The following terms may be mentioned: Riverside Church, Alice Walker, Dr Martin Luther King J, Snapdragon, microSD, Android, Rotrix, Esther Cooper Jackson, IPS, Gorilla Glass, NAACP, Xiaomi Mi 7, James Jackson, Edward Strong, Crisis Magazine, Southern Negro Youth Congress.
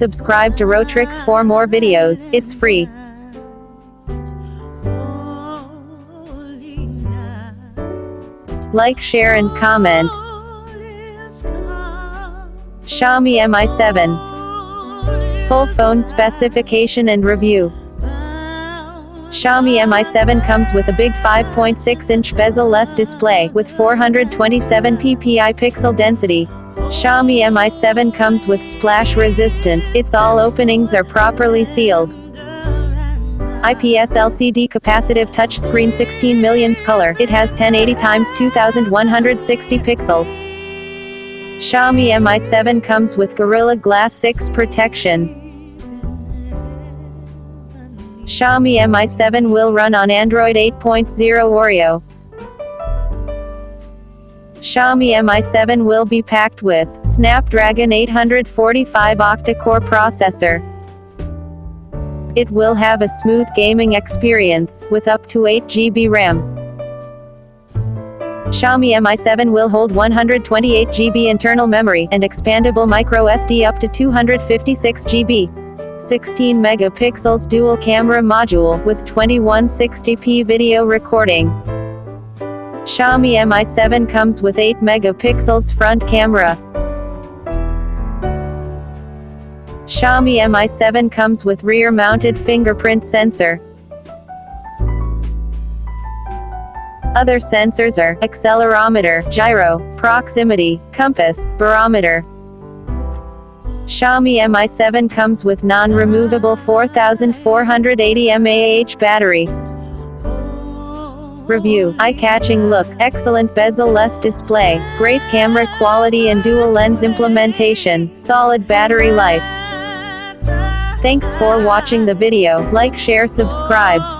subscribe to Rotrix for more videos, it's free. Like, share and comment. Xiaomi Mi 7. Full phone specification and review. Xiaomi Mi 7 comes with a big 5.6-inch bezel-less display, with 427 ppi pixel density. Xiaomi Mi 7 comes with splash-resistant, its all openings are properly sealed. IPS LCD capacitive touchscreen 16 millions color, it has 1080x2160 pixels. Xiaomi Mi 7 comes with Gorilla Glass 6 protection. Xiaomi Mi 7 will run on Android 8.0 Oreo. Xiaomi Mi 7 will be packed with Snapdragon 845 octa-core processor. It will have a smooth gaming experience, with up to 8GB RAM. Xiaomi Mi 7 will hold 128GB internal memory, and expandable microSD up to 256GB. 16 megapixels dual camera module with 2160p video recording. Xiaomi Mi 7 comes with 8 megapixels front camera. Xiaomi Mi 7 comes with rear mounted fingerprint sensor. Other sensors are accelerometer, gyro, proximity, compass, barometer. Xiaomi Mi 7 comes with non-removable 4480 mAh battery. Review: eye-catching look, excellent bezel-less display, great camera quality and dual-lens implementation, solid battery life. Thanks for watching the video, like, share, subscribe.